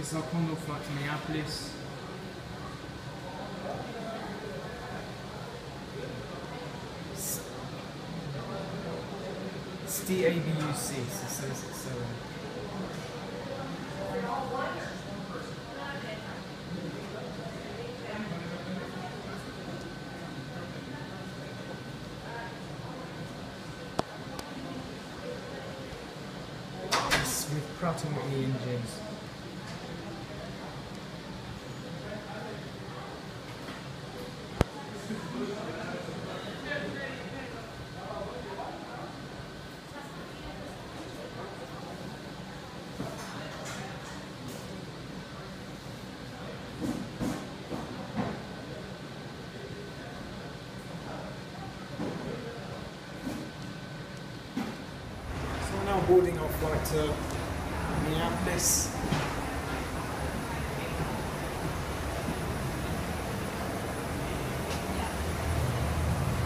This is our Condor flight to Minneapolis. It's D-ABUC, so 767. It's with Pratt and Whitney engines. Boarding our flight to Minneapolis.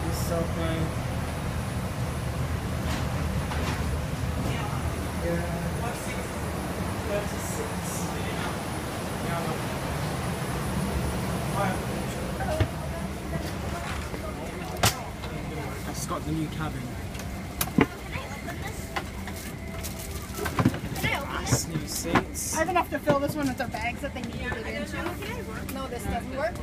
This is our plane. Yeah. It's got the new cabin. New seats. I have enough to fill this one with the bags that they needed it into. No, this doesn't work.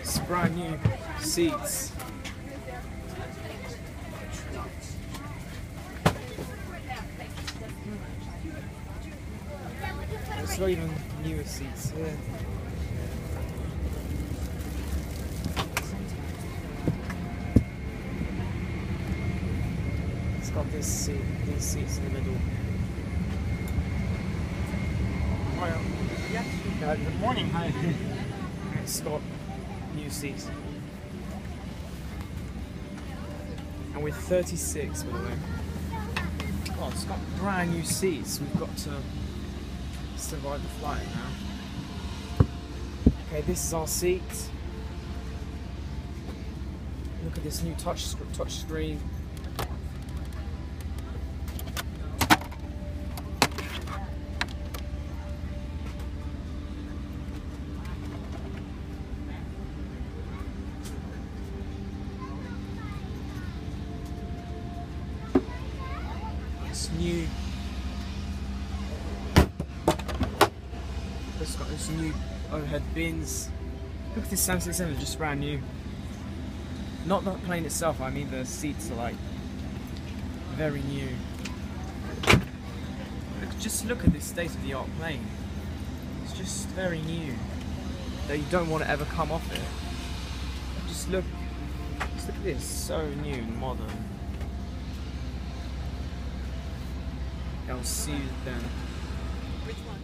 It's brand new seats. It's not even newer seats here. It's got this seat, these seats in the middle. Well, yeah. Good morning, hi. It's got new seats. And we're 36, by the way. Oh, it's got brand new seats. We've got to survive the flight now. Okay, this is our seat. Look at this new touch screen. It's new. It's got these new overhead bins. Look at this 767, just brand new. Not the plane itself, I mean the seats are like very new. Look, just look at this state-of-the-art plane. It's just very new. That you don't want to ever come off it. Just look at this, so new and modern. I'll see you then. Which one?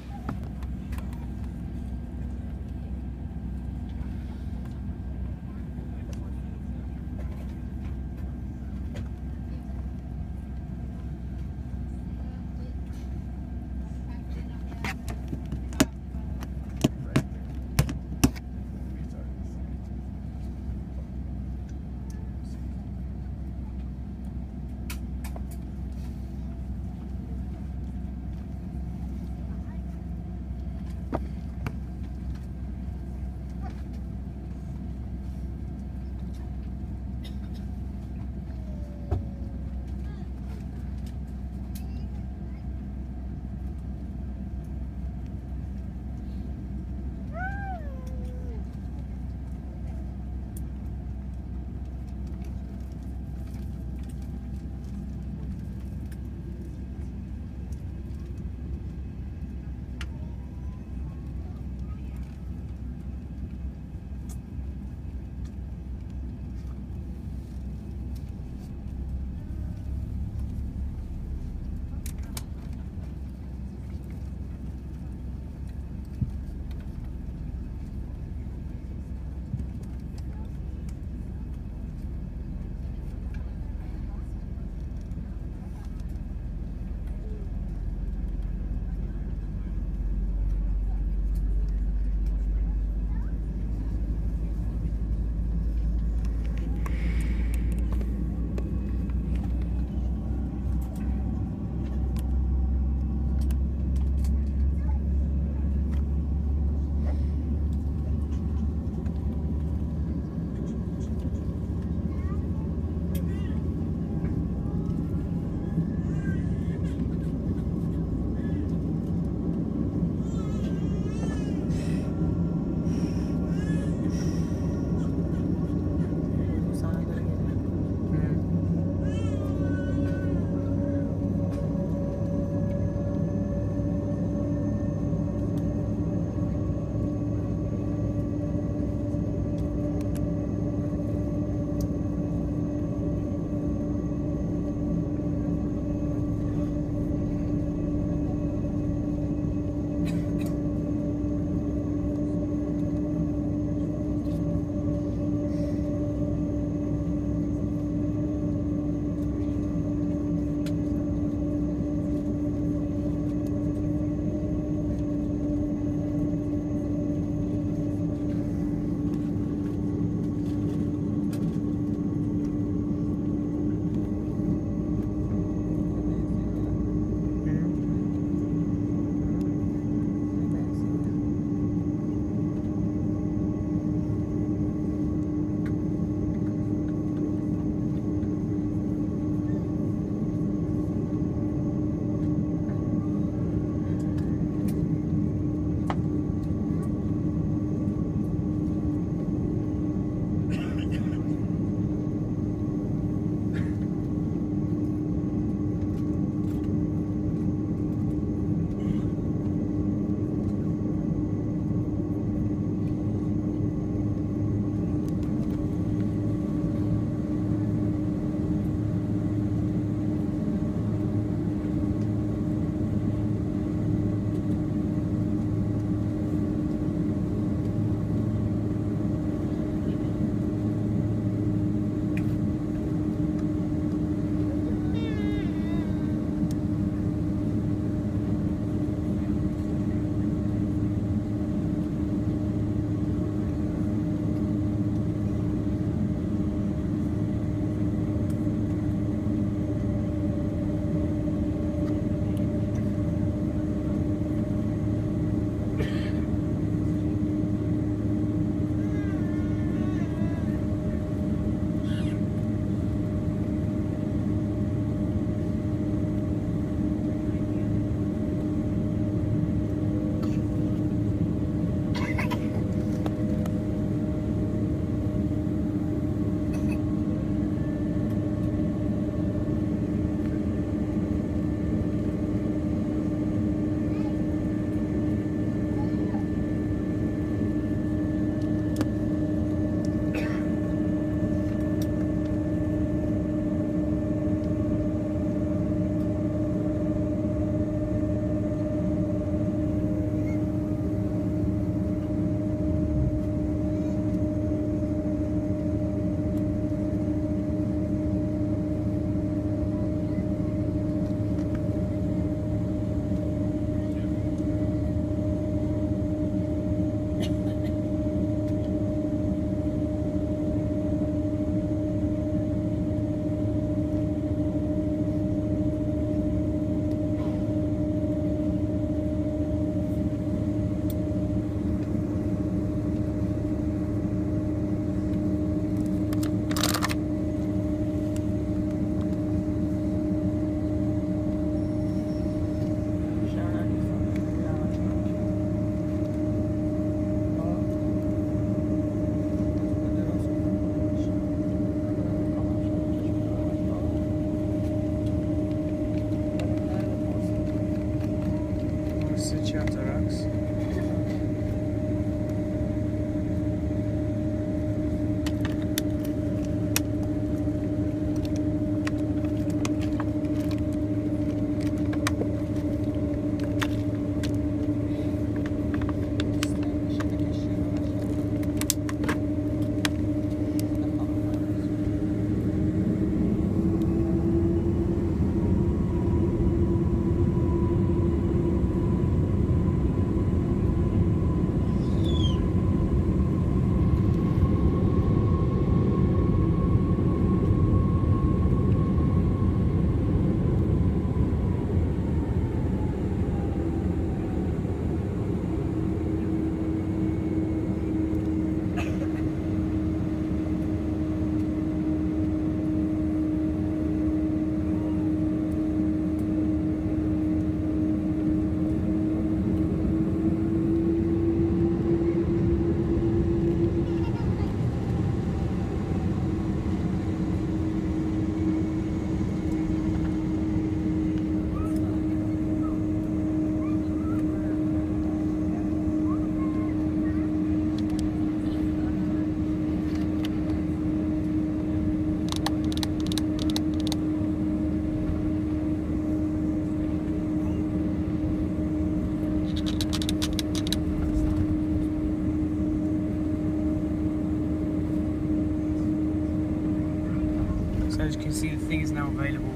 is now available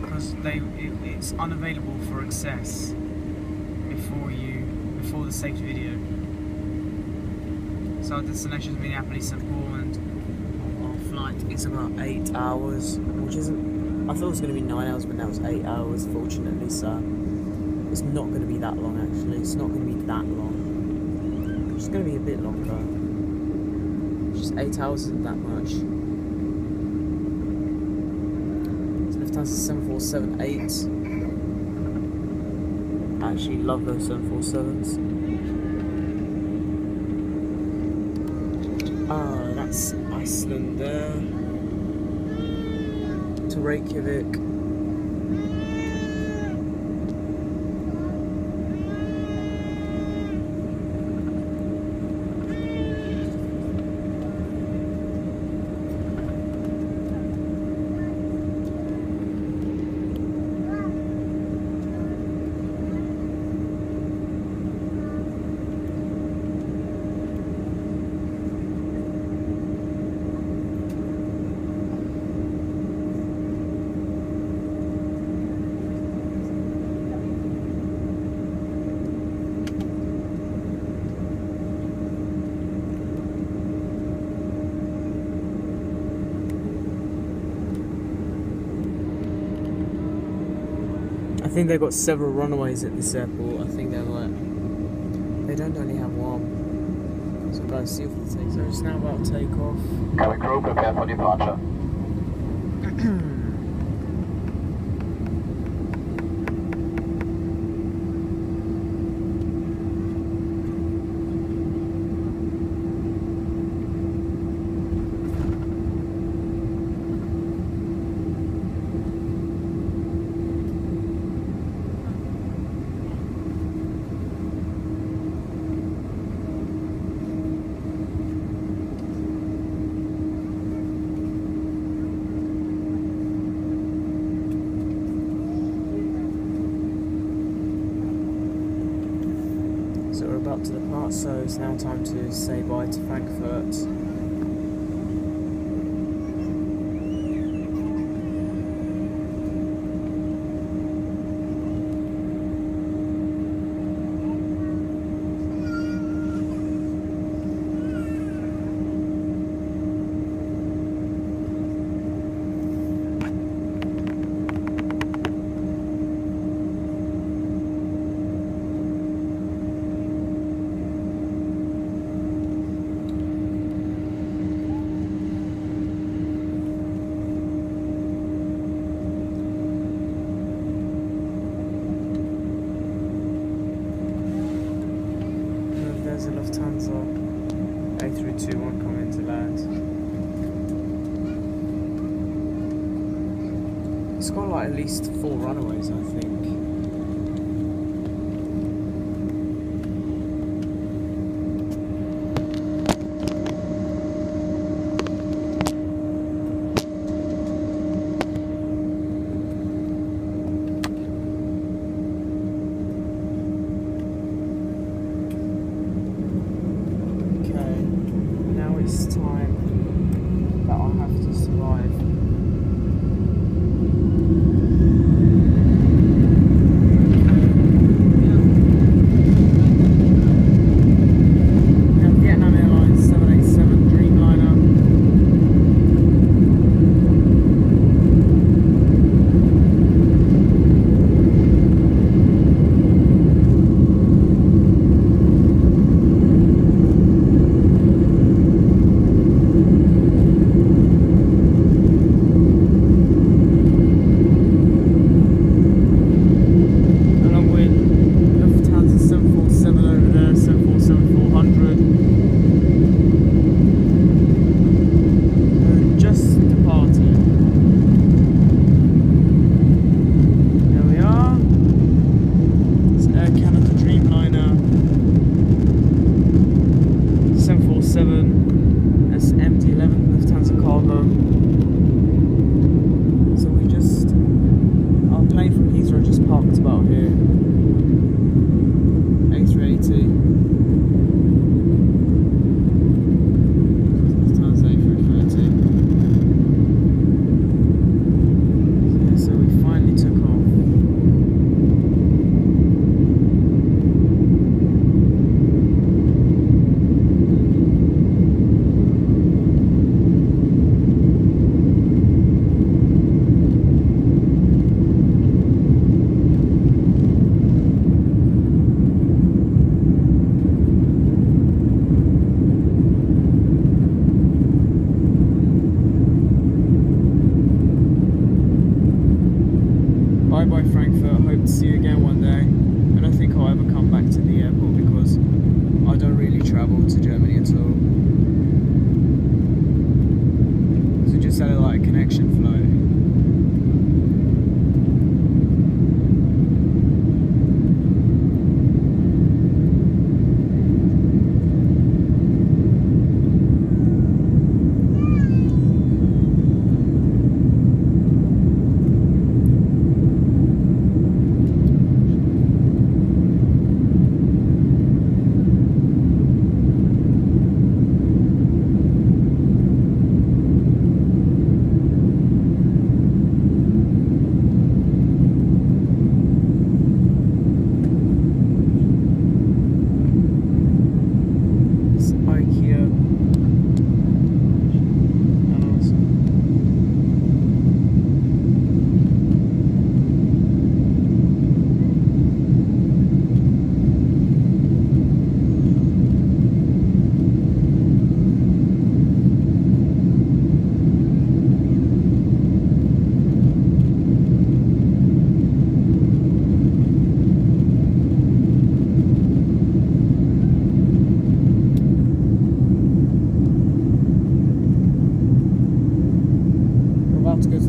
because it's unavailable for access before the safety video. So our destination is Minneapolis St. Paul, and our flight is about 8 hours, which isn't. I thought it was going to be 9 hours, but now it's 8 hours. Fortunately, so it's not going to be that long. Actually, it's not going to be that long. It's going to be a bit longer. Just 8 hours isn't that much. So left house is 747-8. I actually love those 747s. Ah, that's Iceland there. To Reykjavik. I think they've got several runaways at this airport. I think they're like, they don't only have one. So guys, see if it takes over. It's now about to take off. Cabin crew, prepare for departure. Up to the part, so it's now time to say bye to Frankfurt. The Lufthansa A321 coming to land. It's got like at least 4 runaways, I think. Survive.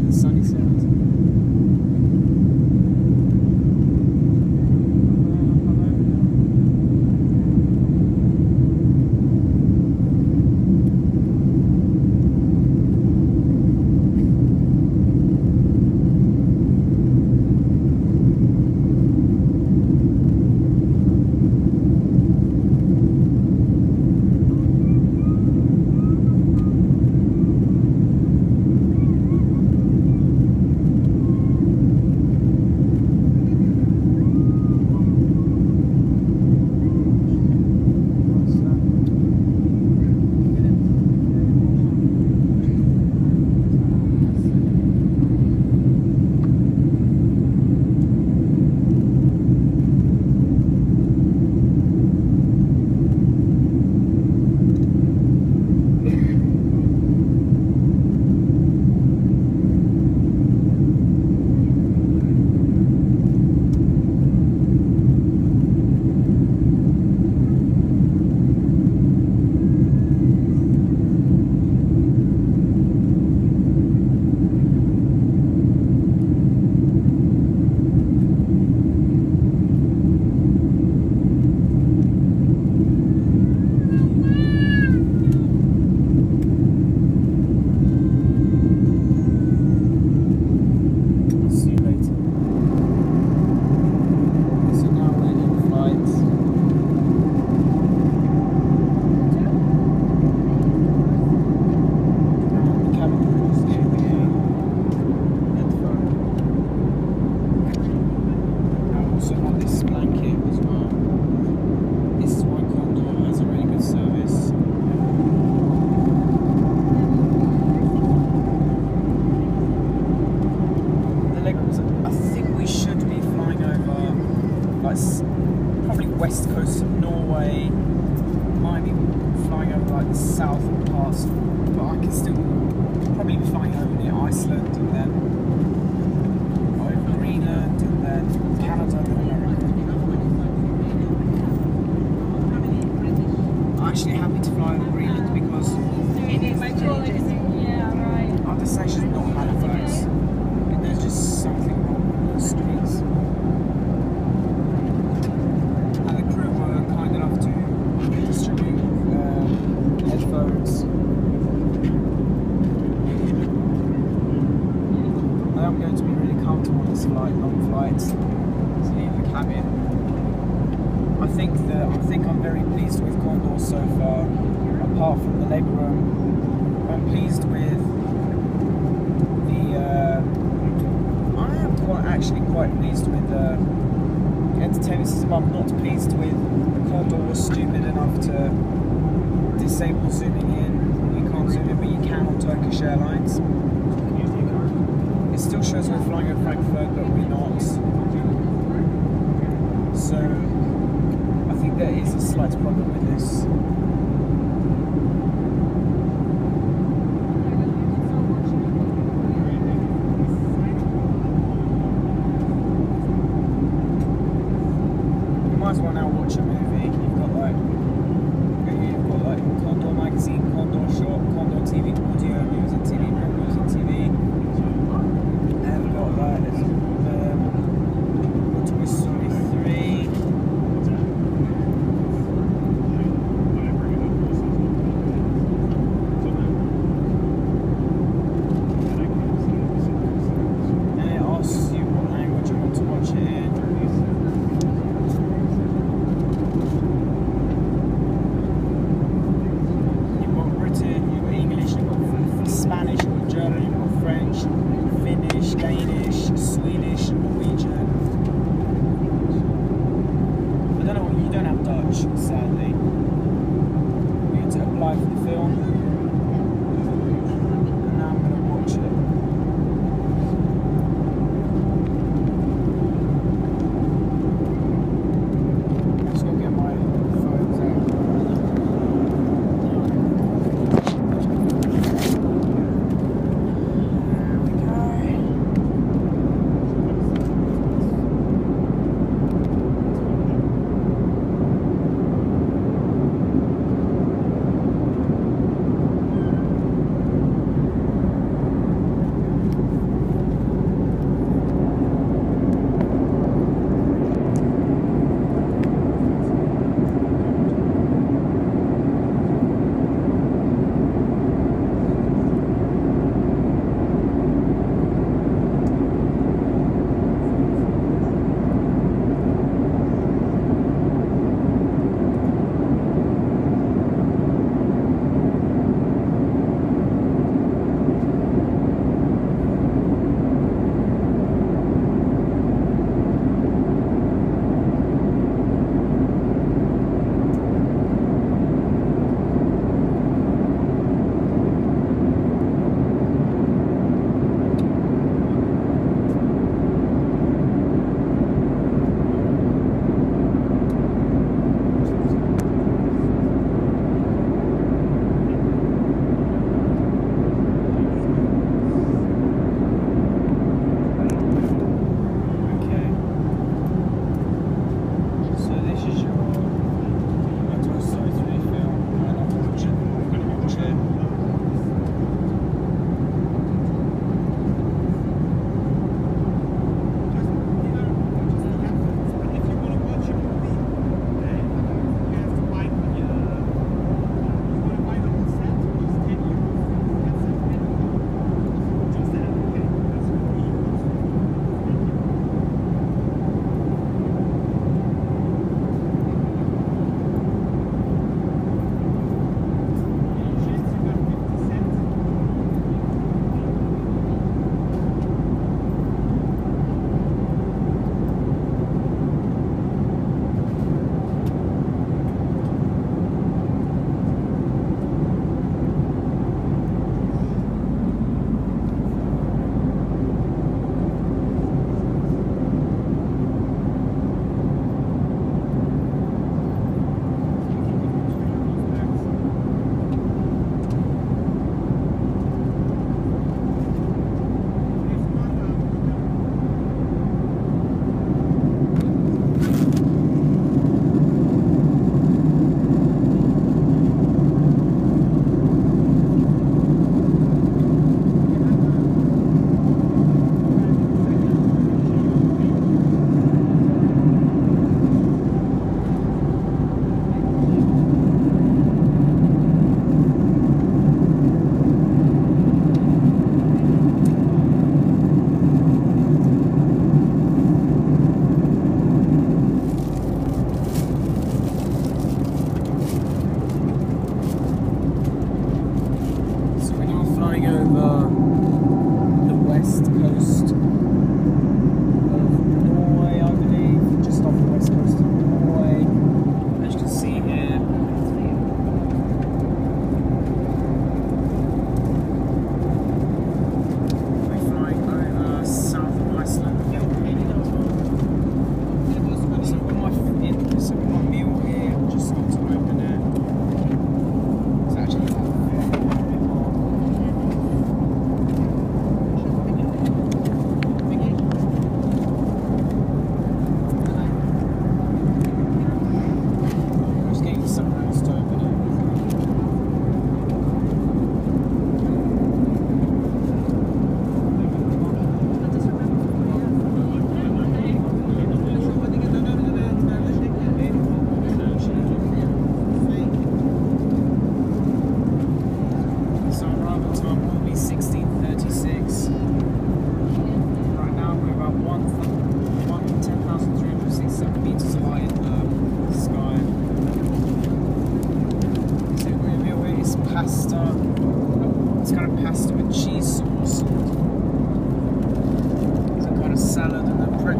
the sunny sounds.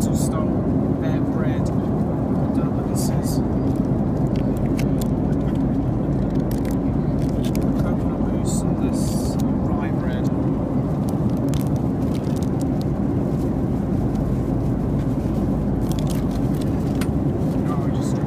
Stone, their bread. I don't know what this is. Coconut mousse and this rye bread. No, I just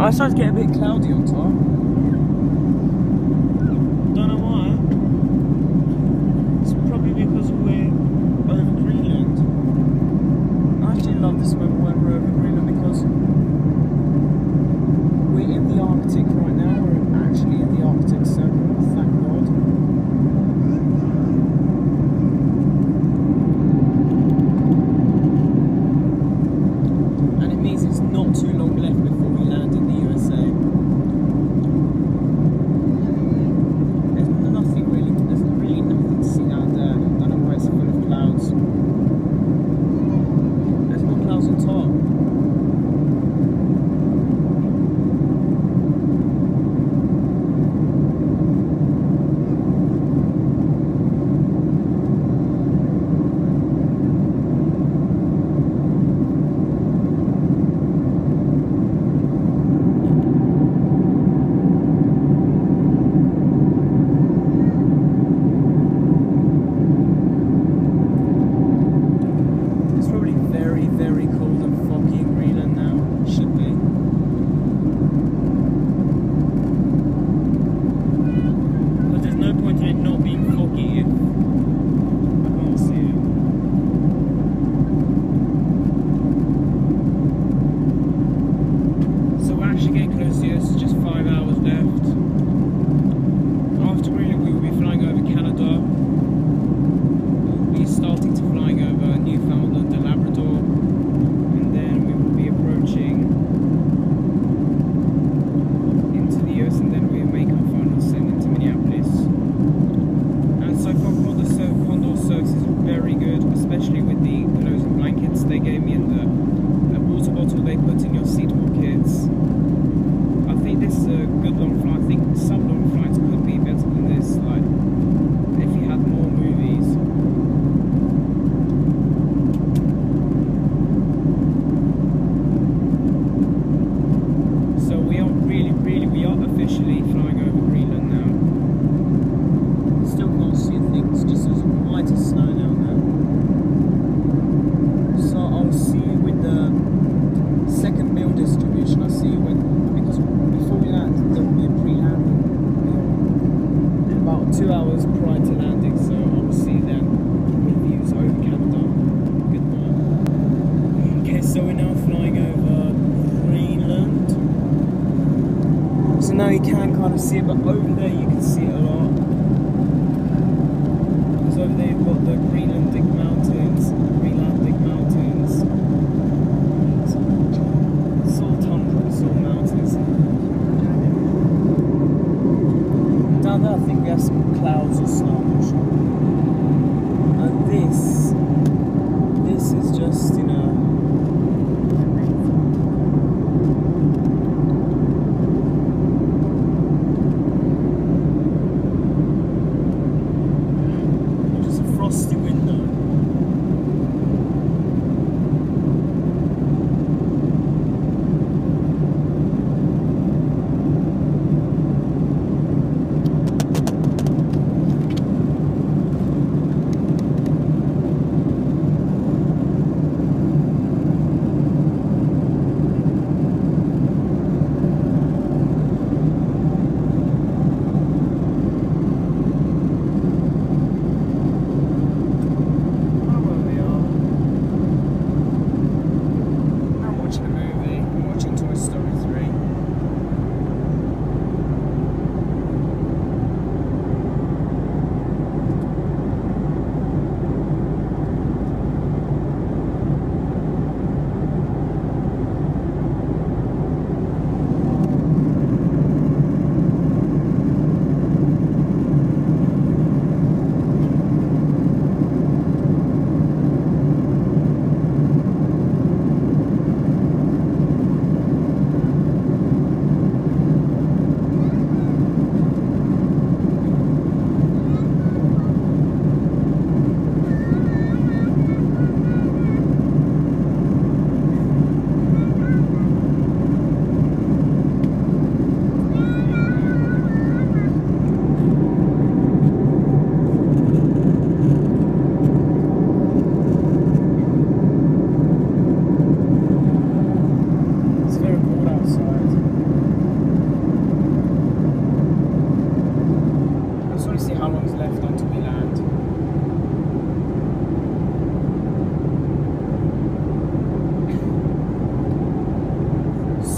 Oh, it starts getting a bit cloudy on top. Don't know why. It's probably because we're over Greenland. I actually love this moment when we're over Greenland because we're in the Arctic right now. We're actually in the Arctic Circle, thank God.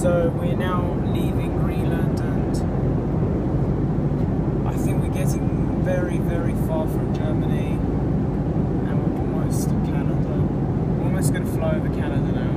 So we're now leaving Greenland, and I think we're getting very, very far from Germany, and we're almost to Canada. We're almost going to fly over Canada now.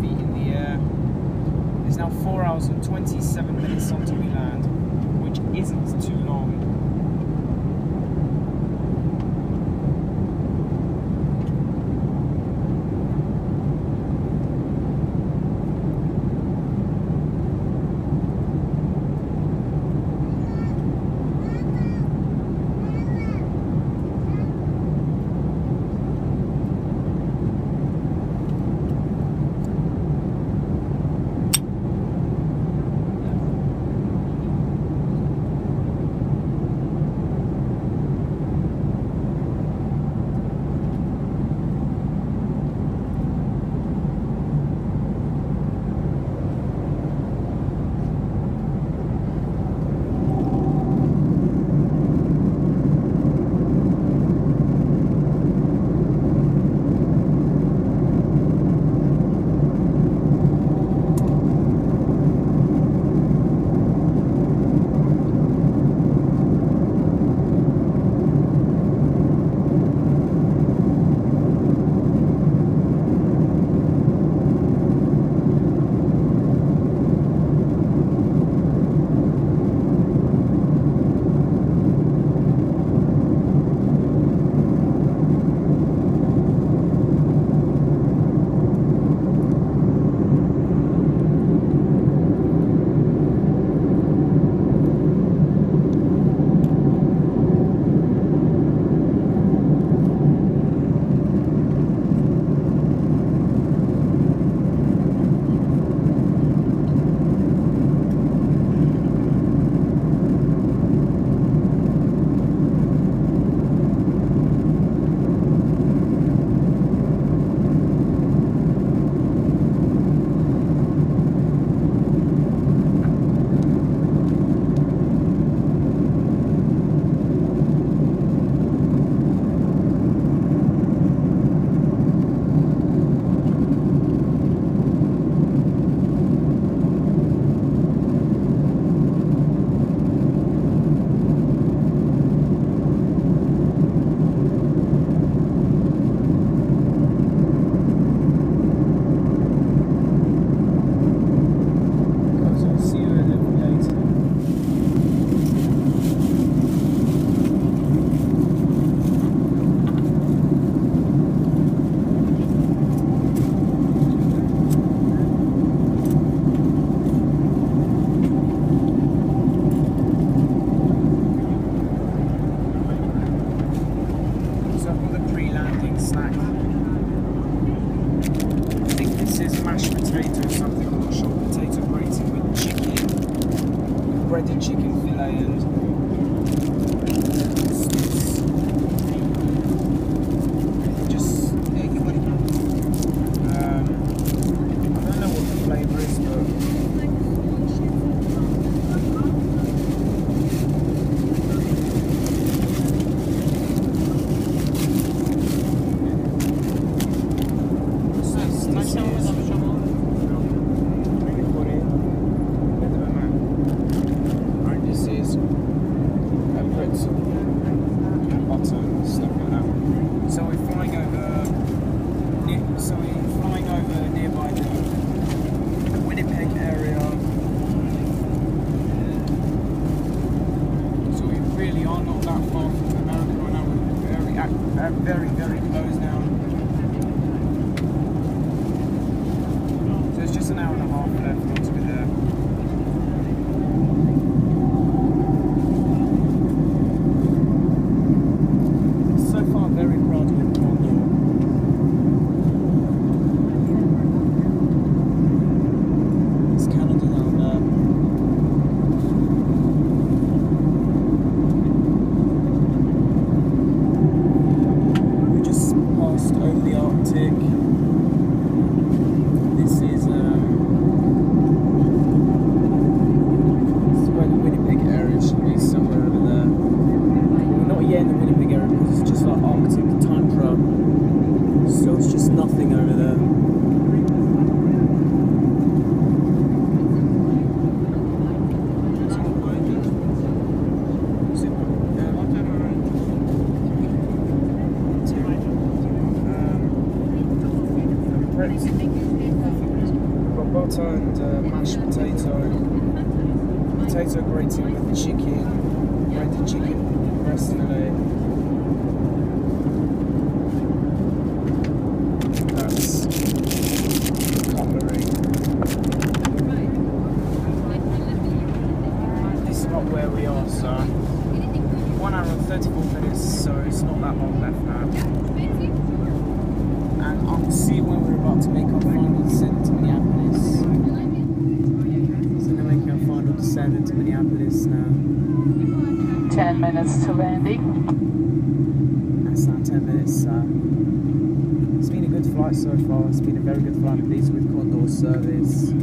Feet in the air. It's now 4 hours and 27 minutes until we land, which isn't too long. ricotta and mashed potato grating with the chicken, made the chicken breast fillet. That's cutlery. This is not where we are, so 1 hour and 34 minutes, so it's not that long left now. And I'll see when we're about to make our final descent to Minneapolis. So we're making our final descent into Minneapolis now. 10 minutes to landing. That's now 10 minutes. It's been a good flight so far. It's been a very good flight. I'm pleased with Condor service.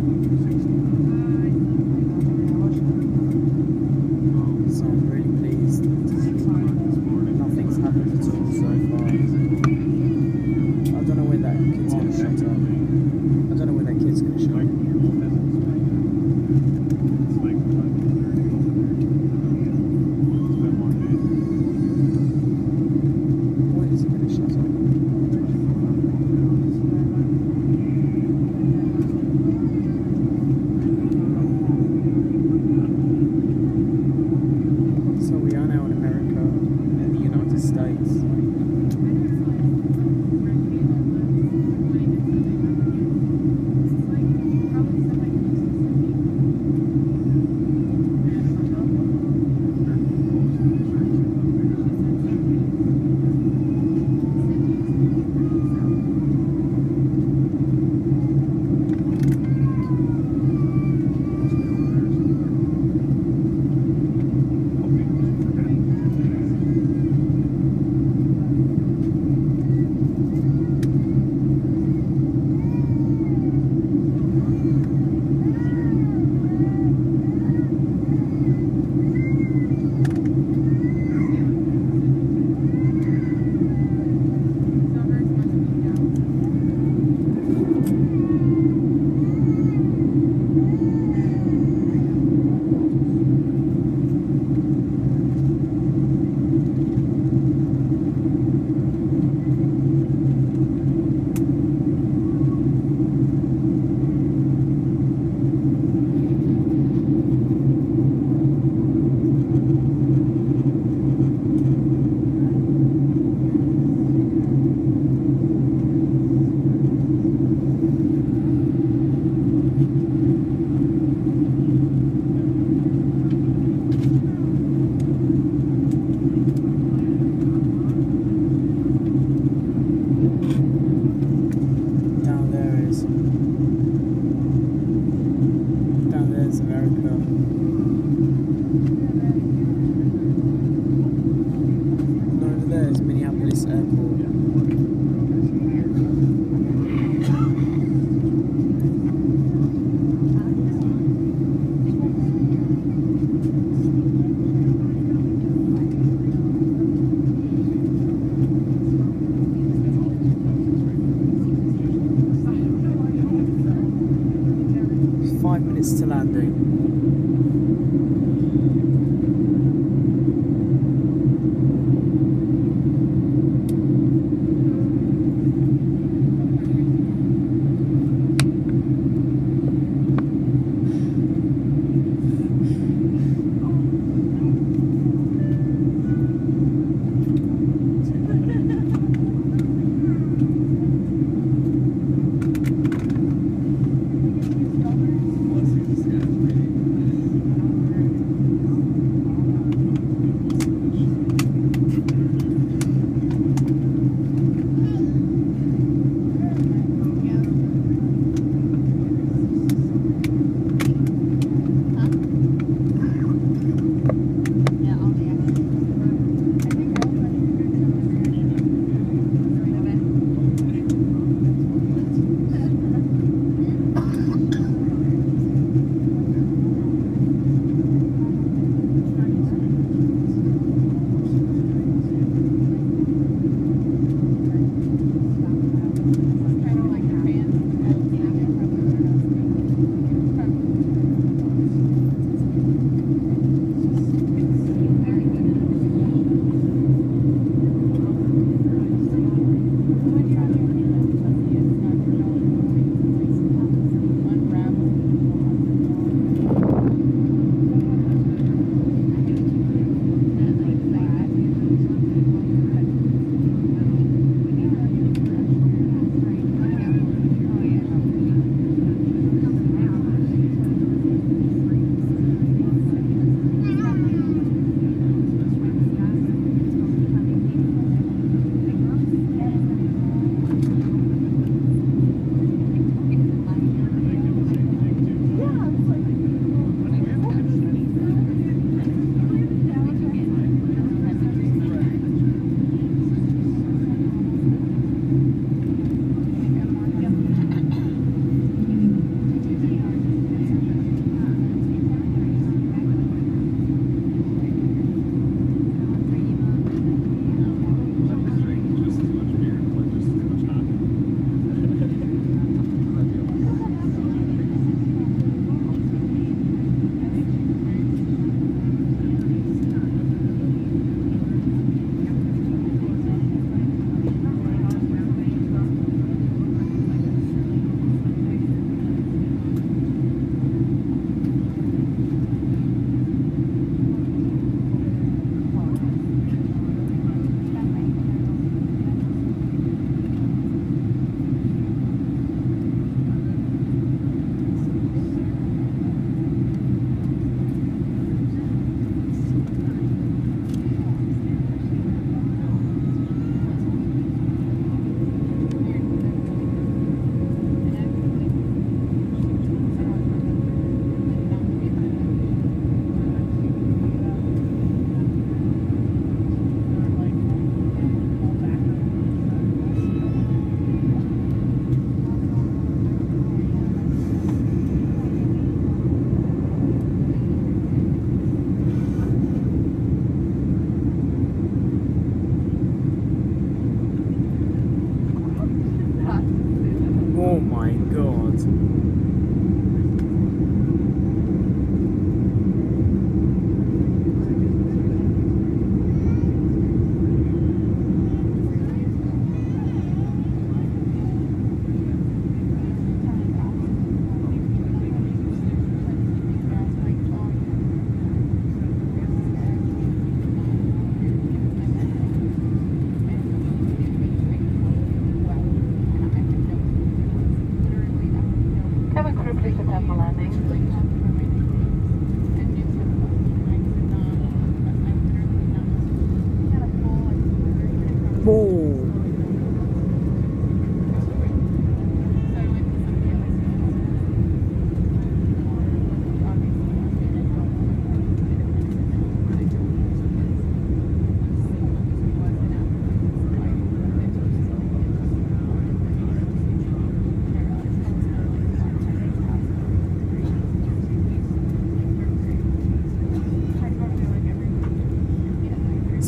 God.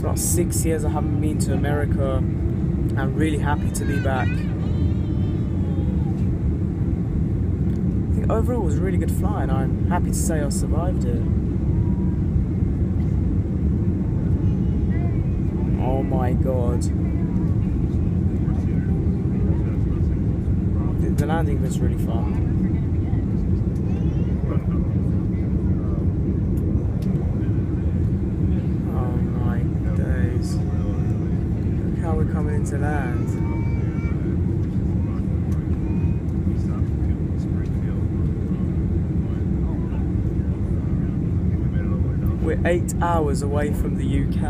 About 6 years I haven't been to America. I'm really happy to be back. I think overall it was a really good flight and I'm happy to say I survived it. Oh my God. The landing was really fun. Coming into land. We're 8 hours away from the UK.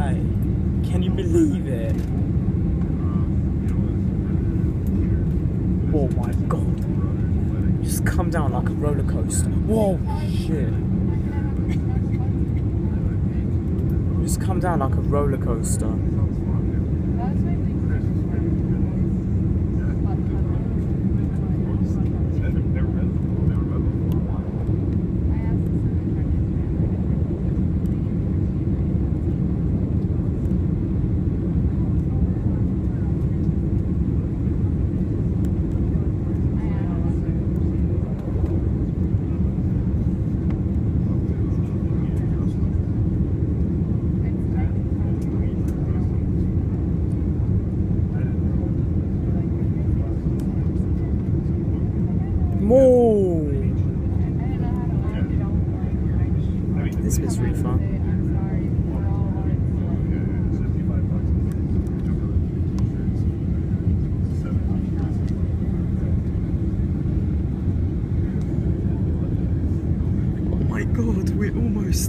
Can you believe it? Oh my God. Just come down like a roller coaster. Whoa, shit. Just come down like a roller coaster.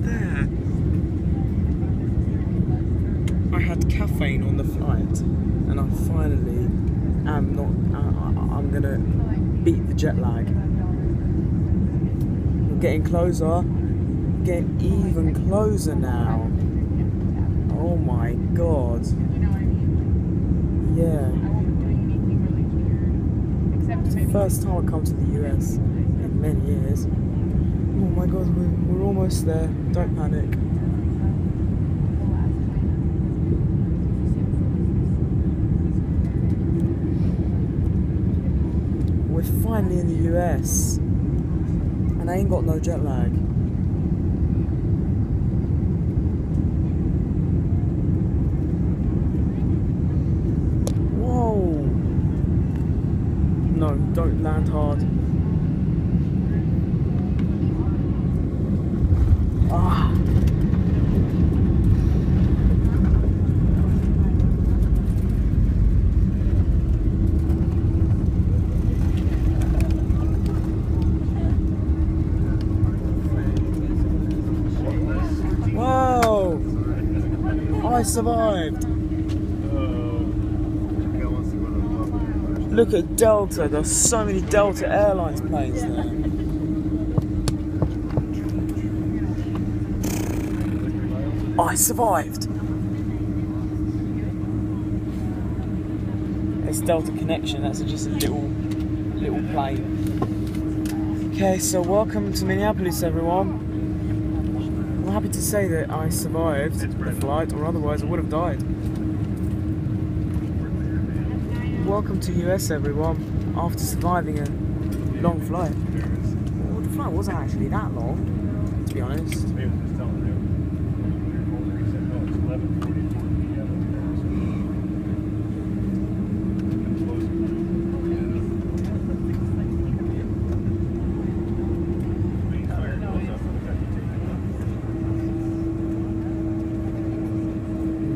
There. I had caffeine on the flight and I finally am not, I'm gonna beat the jet lag. We're getting closer, getting even closer now. Oh my God. Yeah. It's the first time I come to the US in many years. Oh my God, we're almost there. Don't panic. We're finally in the US and I ain't got no jet lag. Whoa! No, don't land hard. Survived. Look at Delta, there's so many Delta Airlines planes there. I survived. It's Delta Connection, that's just a little plane. Okay, so welcome to Minneapolis everyone. Happy to say that I survived the flight, or otherwise I would have died. Welcome to US everyone. After surviving a long flight. Well, the flight wasn't actually that long, to be honest.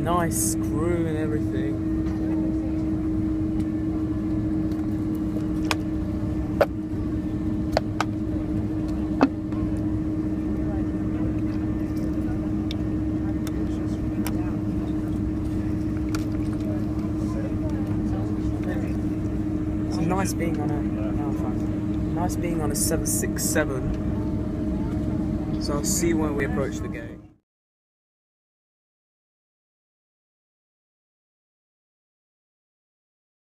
Nice crew and everything. It's nice being on a nice being on a 767. So I'll see when we approach the gate.